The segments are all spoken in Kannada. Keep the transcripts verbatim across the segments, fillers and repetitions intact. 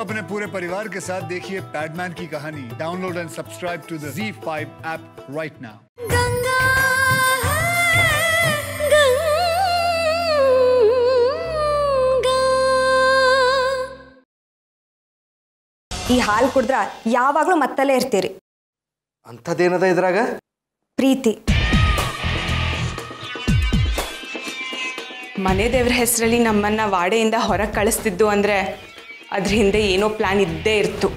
अपने पूरे परिवार के साथ देखिए पैडमैन की कहानी। Download and subscribe to the Zee five app right now. Ganga Ganga हाल कुड़द्रा यावागलू मत्तले इर्तीरी अंतदेनद इद्राग प्रीति मने देवर हेसरली नम्मन्न वाडेयिंद होरगे कळिस्तिद्दु अंद्रे अदर हिंदे येनो प्लान इद्दे इर्तु।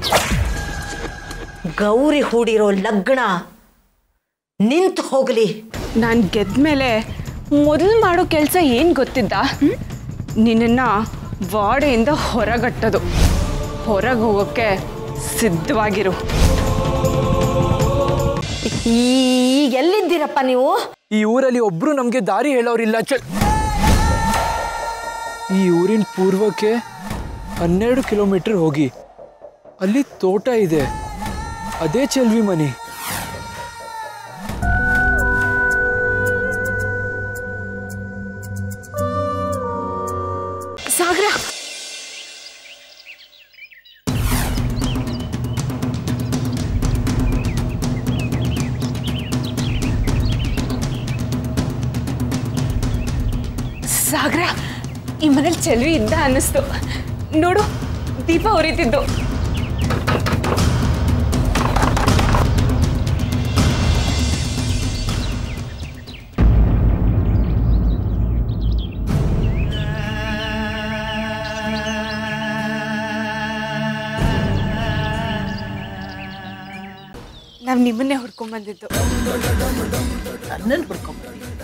गौरी हूडिरो लग्न निंतु होगली। नानु गेद्द मेले मोदलु माडो केलस एनु गोत्तिद्दा निन्नन्न वाडेयिंद होरगट्टोदु। होरगे होगोक्के सिद्धवागिरु। ಈಗ ಎಲ್ಲಿದ್ದೀರಪ್ಪ ನೀವು? ಈ ಊರಲ್ಲಿ ಒಬ್ರು ನಮಗೆ ದಾರಿ ಹೇಳೋರಿಲ್ಲ। ಚಲ್ ಈ ಊರಿನ ಪೂರ್ವಕ್ಕೆ ಹನ್ನೆರಡು ಕಿಲೋಮೀಟರ್ ಹೋಗಿ ಅಲ್ಲಿ ತೋಟ ಇದೆ, ಅದೇ ಚೆಲ್ವಿ ಮನಿ। ಸಾಗರ ಸಾಗರ ಈ ಮನೇಲಿ ಚೆಲ್ವಿ ಇದ್ದ ಅನ್ನಿಸ್ತು ನೋಡು, ದೀಪ ಉರಿತಿದ್ದು। ನಾವು ನಿಮ್ಮನ್ನೇ ಹುಡ್ಕೊಂಡ್ ಬಂದಿದ್ದು। ನನ್ನನ್ನು ಹುಡ್ಕೊಂಡ್ ಬಂದಿದ್ದ?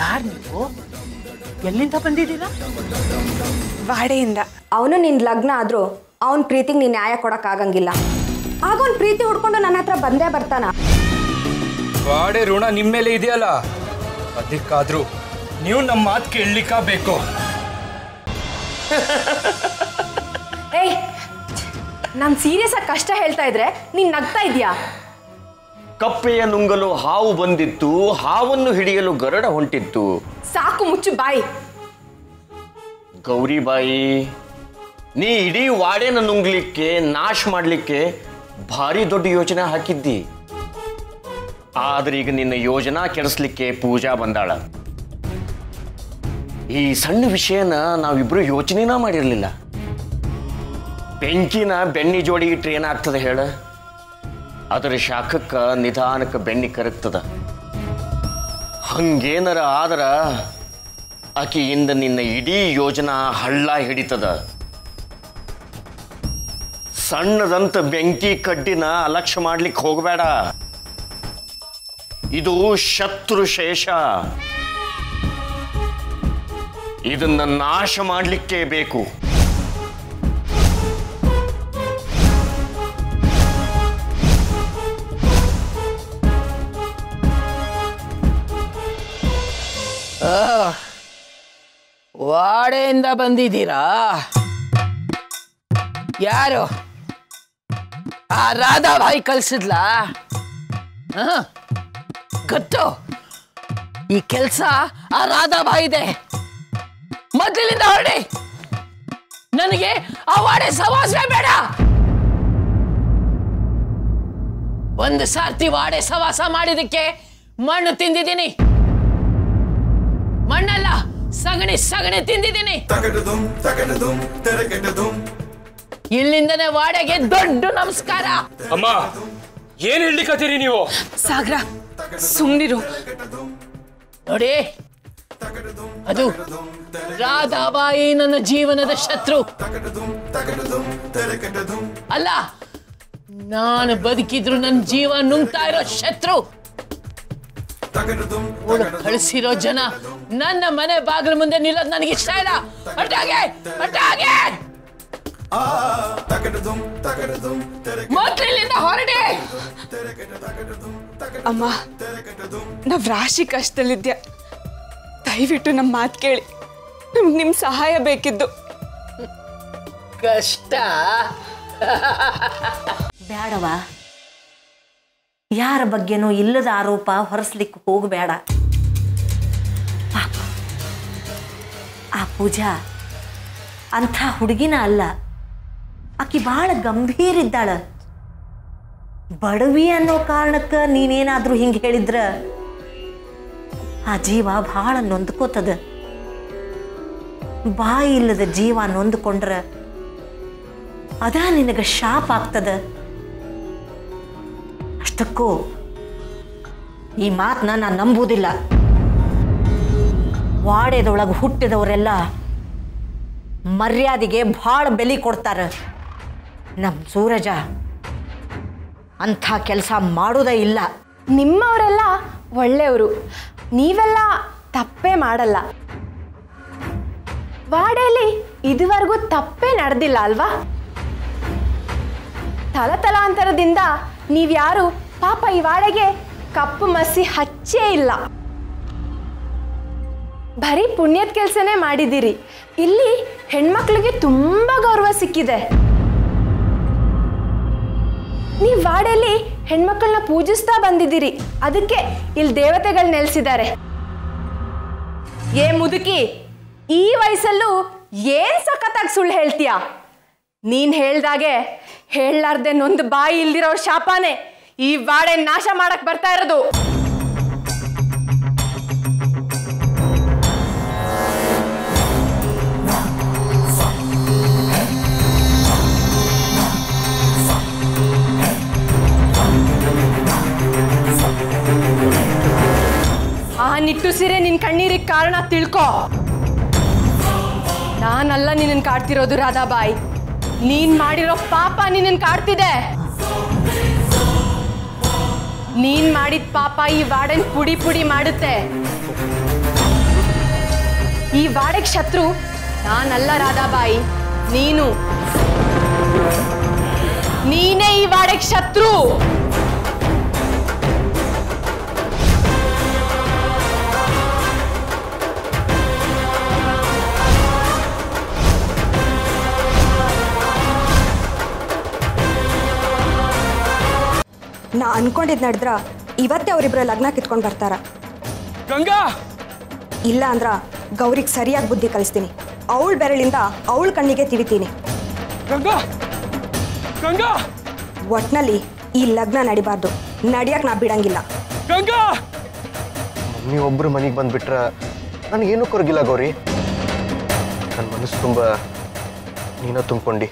ಯಾರು ನೀವು? ಎಲ್ಲಿಂದ ಬಂದಿದ್ದೀರಾ? ವಾಡೆಯಿಂದ। ಅವನು ನಿನ್ನ ಲಗ್ನ ಆದ್ರೂ ಅವನ ಪ್ರೀತಿಗೆ ನೀನು ನ್ಯಾಯ ಕೊಡಕ್ಕಾಗಂಗಿಲ್ಲ। ಆಗ ಅವನ ಪ್ರೀತಿ ಹುಡ್ಕೊಂಡು ನನ್ನ ಹತ್ರ ಬಂದೇ ಬರ್ತಾನ। ವಾಡೆ ಋಣ ನಿಮ್ಮ ಮೇಲೆ ಇದೆಯಲ್ಲ, ಅದಕ್ಕಾದ್ರೂ ನೀವು ನಮ್ಮ ಮಾತು ಕೇಳಲಿಕ್ಕಬೇಕು। ಏಯ್, ನಾನು ಸೀರಿಯಸ್ ಆಗಿ ಕಷ್ಟ ಹೇಳ್ತಾ ಇದ್ರೆ ನೀನು ನಗ್ತಾ ಇದೀಯಾ? ಕಪ್ಪೆಯ ನುಂಗಲು ಹಾವು ಬಂದಿತ್ತು, ಹಾವನ್ನು ಹಿಡಿಯಲು ಗರಡ ಹೊಂಟಿತ್ತು। ಸಾಕು, ಮುಚ್ಚು ಬಾಯಿ। ಗೌರಿಬಾಯಿ, ನೀ ಇಡೀ ವಾಡೆನ ನುಂಗ್ಲಿಕ್ಕೆ, ನಾಶ ಮಾಡಲಿಕ್ಕೆ ಭಾರಿ ದೊಡ್ಡ ಯೋಜನೆ ಹಾಕಿದ್ದಿ। ಆದ್ರೆ ಈಗ ನಿನ್ನ ಯೋಜನಾ ಕೆಡಿಸ್ಲಿಕ್ಕೆ ಪೂಜಾ ಬಂದಾಳ। ಈ ಸಣ್ಣ ವಿಷಯನ ನಾವಿಬ್ರು ಯೋಚನೆನ ಮಾಡಿರಲಿಲ್ಲ। ಬೆಂಕಿನ ಬೆಣ್ಣಿ ಜೋಡಿಗೆ ಟ್ರೇನ್ ಆಗ್ತದೆ ಹೇಳ, ಅದರ ಶಾಖಕ್ಕ ನಿಧಾನಕ್ಕೆ ಬೆಣ್ಣಿ ಕರಗ್ತದ। ಹಂಗೇನರ ಆದ್ರ ಆಕೆಯಿಂದ ನಿನ್ನ ಇಡೀ ಯೋಜನಾ ಹಳ್ಳ ಹಿಡಿತದ। ಸಣ್ಣದಂತ ಬೆಂಕಿ ಕಡ್ಡಿನ ಅಲಕ್ಷ್ಯ ಮಾಡ್ಲಿಕ್ಕೆ ಹೋಗಬೇಡ, ಇದು ಶತ್ರು ಶೇಷ, ಇದನ್ನ ನಾಶ ಮಾಡಲಿಕ್ಕೆ ಬೇಕು। ವಾಡೆಯಿಂದ ಬಂದಿದ್ದೀರಾ? ಯಾರು ಆ ರಾಧಾಬಾಯಿ ಕಳ್ಸಿದ್ಲ? ಗೊತ್ತು, ಈ ಕೆಲಸ ಆ ರಾಧಾಬಾಯಿದೆ। ಮೊದಲಿನಿಂದ ಹೊರಡಿ, ನನಗೆ ಆ ವಾಡೆ ಸವಾಸನೆ ಬೇಡ। ಒಂದು ಸಾರ್ತಿ ವಾಡೆ ಸವಾಸ ಮಾಡಿದಕ್ಕೆ ಮಣ್ಣು ತಿಂದಿದ್ದೀನಿ, ಮಣ್ಣಲ್ಲ ಸಗಣಿ ಸಗಣಿ ತಿಂದಿದ್ದೀನಿ। ಇಲ್ಲಿಂದನೇ ವಾಡೆಗೆ ದೊಡ್ಡ ನಮಸ್ಕಾರ। ಅಮ್ಮ, ಏನ್ ಹೇಳಿಕತ್ತೀರಿ ನೀವು? ಸಾಗರ, ಸುಮ್ಮನಿರು। ನೋಡಿ, ಅದು ರಾಧಾಬಾಯಿ ನನ್ನ ಜೀವನದ ಶತ್ರು ಅಲ್ಲ, ನಾನು ಬದುಕಿದ್ರು ನನ್ನ ಜೀವ ನುಂಗ್ತಾ ಇರೋ ಶತ್ರು। ಅವಳು ಕಳಿಸಿರೋ ಜನ ನನ್ನ ಮನೆ ಬಾಗಿಲ ಮುಂದೆ ನಿಲ್ಲೋದು ನನಗೆ ಇಷ್ಟ ಇಲ್ಲ। ಮೊದಲಿನಿಂದ ಹೊರಡಿ। ಅಮ್ಮ, ನಾವ್ ರಾಶಿ ಕಷ್ಟದಲ್ಲಿದ್ದೆ, ದಯವಿಟ್ಟು ನಮ್ಮ ಮಾತು ಕೇಳಿ, ನಮ್ಗೆ ನಿಮ್ ಸಹಾಯ ಬೇಕಿದ್ದು। ಕಷ್ಟ ಬೇಡವಾ, ಯಾರ ಬಗ್ಗೆನೂ ಇಲ್ಲದ ಆರೋಪ ಹೊರಸ್ಲಿಕ್ಕೆ ಹೋಗಬೇಡ। ಪಾಪ, ಆ ಪೂಜಾ ಅಂಥ ಹುಡುಗಿನ ಅಲ್ಲ, आकि ಭಾಳ ಗಂಭೀರ ಇದ್ದಾಳ ಬಡವಿ ಅನ್ನೋ ಕಾರಣಕ್ಕೆ ನೀನೇನಾದರೂ ಹಿಂಗೆ ಹೇಳಿದ್ರ ಆ ಜೀವ ಭಾಳ ನೊಂದ್ಕೋತದ ಬಾಯಿ ಇಲ್ಲದ ಜೀವ ನೊಂದ್ಕೊಂಡ್ರೆ ಅದ ನಿನಗೆ ಶಾಪ ಆಗ್ತದ ಅಷ್ಟಕ್ಕೂ ಈ ಮಾತನ್ನ ನಾನು ನಂಬುವುದಿಲ್ಲ ವಾಡೆದೊಳಗೆ ಹುಟ್ಟಿದವರೆಲ್ಲ ಮರ್ಯಾದೆಗೆ ಭಾಳ ಬೆಲೆ ಕೊಡ್ತಾರೆ ನಮ್ಮ ಸೂರಜ ಅಂಥ ಕೆಲಸ ಮಾಡೋದೇ ಇಲ್ಲ ನಿಮ್ಮವರೆಲ್ಲ ಒಳ್ಳೆಯವರು ನೀವೆಲ್ಲ ತಪ್ಪೇ ಮಾಡಲ್ಲ ವಾಡೆಯಲ್ಲಿ ಇದುವರೆಗೂ ತಪ್ಪೇ ನಡೆದಿಲ್ಲ ಅಲ್ವಾ ತಲತಲಾಂತರದಿಂದ ನೀವು ಯಾರು ಪಾಪ ಈ ವಾಡೆಗೆ ಕಪ್ಪು ಮಸಿ ಹಚ್ಚೇ ಇಲ್ಲ ಭಾರಿ ಪುಣ್ಯದ ಕೆಲಸನೇ ಮಾಡಿದಿರಿ ಇಲ್ಲಿ ಹೆಣ್ಮಕ್ಕಳಿಗೆ ತುಂಬಾ ಗೌರವ ಸಿಕ್ಕಿದೆ ನೀವು ವಾಡೆಯಲ್ಲಿ ಹೆಣ್ಮಕ್ಕಳನ್ನ ಪೂಜಿಸ್ತಾ ಬಂದಿದ್ದೀರಿ ಅದಕ್ಕೆ ಇಲ್ಲಿ ದೇವತೆಗಳು ನೆಲೆಸಿದ್ದಾರೆ ಏ ಮುದುಕಿ ಈ ವಯಸ್ಸಲ್ಲೂ ಏನ್ ಸಖತ್ತಾಗಿ ಸುಳ್ಳು ಹೇಳ್ತೀಯಾ ನೀನ್ ಹೇಳ್ದಾಗೆ ಹೇಳಲಾರ್ದೆ ನೊಂದು ಬಾಯಿ ಇಲ್ದಿರೋ ಶಾಪನೇ ಈ ವಾಡೆ ನಾಶ ಮಾಡಕ್ಕೆ ಬರ್ತಾ ಇರೋದು ನಿಟ್ಟುಸಿರೆ ನಿನ್ನ ಕಣ್ಣೀರಿಗೆ ಕಾರಣ ತಿಳ್ಕೋ ನಾನಲ್ಲ ನಿನ್ನನ್ನು ಕಾಡ್ತಿರೋದು ರಾಧಾಬಾಯಿ ನೀನ್ ಮಾಡಿರೋ ಪಾಪ ನಿನ್ನನ್ನು ಕಾಡ್ತಿದೆ ನೀನ್ ಮಾಡಿದ ಪಾಪ ಈ ವಾಡೆನ್ ಪುಡಿ ಪುಡಿ ಮಾಡುತ್ತೆ ಈ ವಾಡೆಗೆ ಶತ್ರು ನಾನಲ್ಲ ರಾಧಾಬಾಯಿ ನೀನು ನೀನೇ ಈ ವಾಡೆಗೆ ಶತ್ರು ನಾ ಅನ್ಕೊಂಡಿದ್ ನಡೆದ್ರ ಇವತ್ತೇ ಅವರಿಬ್ಬರ ಲಗ್ನ ಕಿತ್ಕೊಂಡು ಬರ್ತಾರ ಗಂಗಾ ಇಲ್ಲ ಅಂದ್ರ ಗೌರಿಗೆ ಸರಿಯಾಗಿ ಬುದ್ಧಿ ಕಲಿಸ್ತೀನಿ ಅವಳ ಬೆರಳಿಂದ ಅವಳ ಕಣ್ಣಿಗೆ ತಿವಿತೀನಿ ಗಂಗಾ ಗಂಗಾ ಒಟ್ನಲ್ಲಿ ಈ ಲಗ್ನ ನಡಿಬಾರ್ದು ನಡಿಯಕ್ಕೆ ನಾ ಬಿಡಂಗಿಲ್ಲ ಗಂಗಾ ಮಮ್ಮಿ ಒಬ್ಬರು ಮನೆಗೆ ಬಂದ್ಬಿಟ್ರ ನನಗೇನು ಕೊರಗಿಲ್ಲ ಗೌರಿ ನನ್ನ ಮನಸ್ಸು ತುಂಬ ನೀನ ತುಂಬಿಕೊಂಡಿ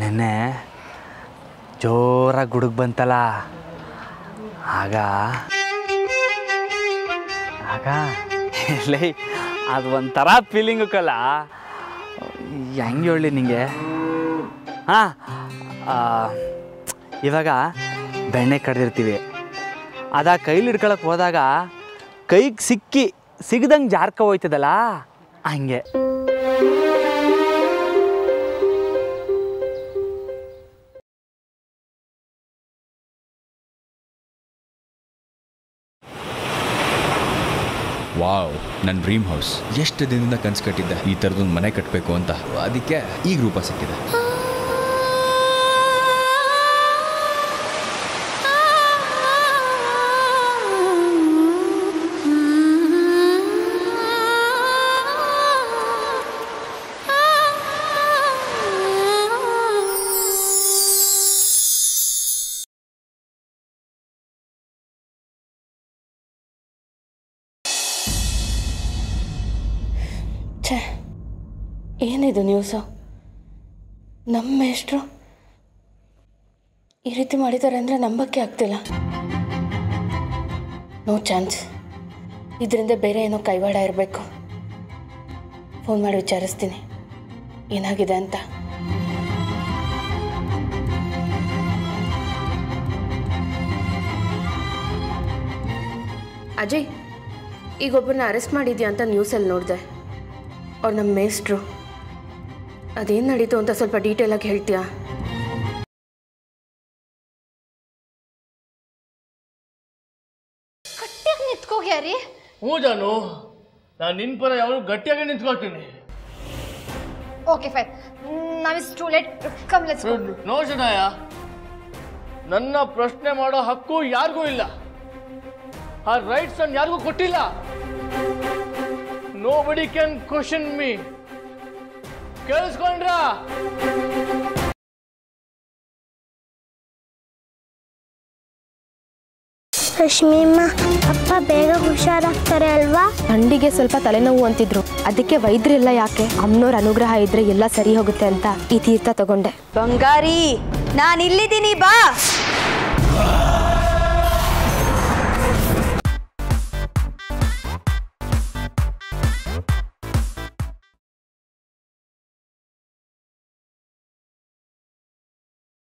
ನೆನ್ನೆ ಜೋರಾಗಿ ಗುಡುಗು ಬಂತಲ್ಲ ಆಗ ಆಗ ಲೈ ಅದು ಒಂಥರ ಫೀಲಿಂಗು ಕಲ್ಲ ಹೆಂಗೆ ಹೇಳಿ ನಿಂಗೆ ಹಾಂ ಇವಾಗ ಬೆಣ್ಣೆ ಕಡ್ದಿರ್ತೀವಿ ಅದ ಕೈಲಿ ಹಿಡ್ಕೊಳಕ್ಕೆ ಹೋದಾಗ ಕೈಗೆ ಸಿಕ್ಕಿ ಸಿಗದಂಗೆ ಜಾರ್ಕ ಹೋಯ್ತದಲ್ಲ ಹಂಗೆ ವಾವ್ ನನ್ನ ಡ್ರೀಮ್ ಹೌಸ್ ಎಷ್ಟು ದಿನದಿಂದ ಕನಸು ಕಟ್ಟಿದ್ದೆ ಈ ಥರದೊಂದು ಮನೆ ಕಟ್ಟಬೇಕು ಅಂತ ಅದಕ್ಕೆ ಈಗ ರೂಪ ಸಿಕ್ಕಿದೆ ಛೇ ಏನಿದು ನ್ಯೂಸು ನಮ್ಮ ಮೇಷ್ಟ್ರು ಈ ರೀತಿ ಮಾಡಿದ್ದಾರೆ ಅಂದರೆ ನಂಬಕ್ಕೆ ಆಗ್ತಿಲ್ಲ ನೋ ಚಾನ್ಸ್ ಇದರಿಂದ ಬೇರೆ ಏನೋ ಕೈವಾಡ ಇರಬೇಕು ಫೋನ್ ಮಾಡಿ ವಿಚಾರಿಸ್ತೀನಿ ಏನಾಗಿದೆ ಅಂತ ಅಜಯ್ ಈಗೊಬ್ಬರನ್ನ ಅರೆಸ್ಟ್ ಮಾಡಿದ್ಯಾ ಅಂತ ನ್ಯೂಸಲ್ಲಿ ನೋಡಿದೆ ಅವ್ರು ನಮ್ಮ ಮೇಷ್ಟ್ರು ಅದೇನು ನಡೀತು ಅಂತ ಸ್ವಲ್ಪ ಡೀಟೇಲಾಗಿ ಹೇಳ್ತೀಯಾ ಗಟ್ಟಿಯಾಗಿ ನಿಂತ್ಕೋಗ್ಯಾರೀ ಹ್ಞೂ ಜಾನು ನಾನು ನಿನ್ನ ಪರ ಯಾವಾಗ ಗಟ್ಟಿಯಾಗಿ ನಿಂತ್ಕೊಳ್ತೀನಿ okay fine now is too late come let's go no Shanaya ನನ್ನ ಪ್ರಶ್ನೆ ಮಾಡೋ ಹಕ್ಕು ಯಾರಿಗೂ ಇಲ್ಲ, ಆ ರೈಟ್ಸ್ ಅನ್ನು ಯಾರಿಗೂ ಕೊಟ್ಟಿಲ್ಲ. Nobody can question me. ಕೇಳಿಸ್ಕೊಂಡ್ರಾ? ರಶ್ಮಿಮ್ಮ, ಅಪ್ಪ ಬೇಗ ಹುಷಾರಾಗ್ತಾರೆ ಅಲ್ವಾ? ತಂಡಿಗೆ ಸ್ವಲ್ಪ ತಲೆನೋವು ಅಂತಿದ್ರು, ಅದಕ್ಕೆ ವೈದ್ಯರಿಲ್ಲ ಯಾಕೆ, ಅಮ್ಮನವ್ರ ಅನುಗ್ರಹ ಇದ್ರೆ ಎಲ್ಲ ಸರಿ ಹೋಗುತ್ತೆ ಅಂತ ಈ ತೀರ್ಥ ತಗೊಂಡೆ. ಬಂಗಾರಿ, ನಾನಿಲ್ಲಿದ್ದೀನಿ ಬಾ.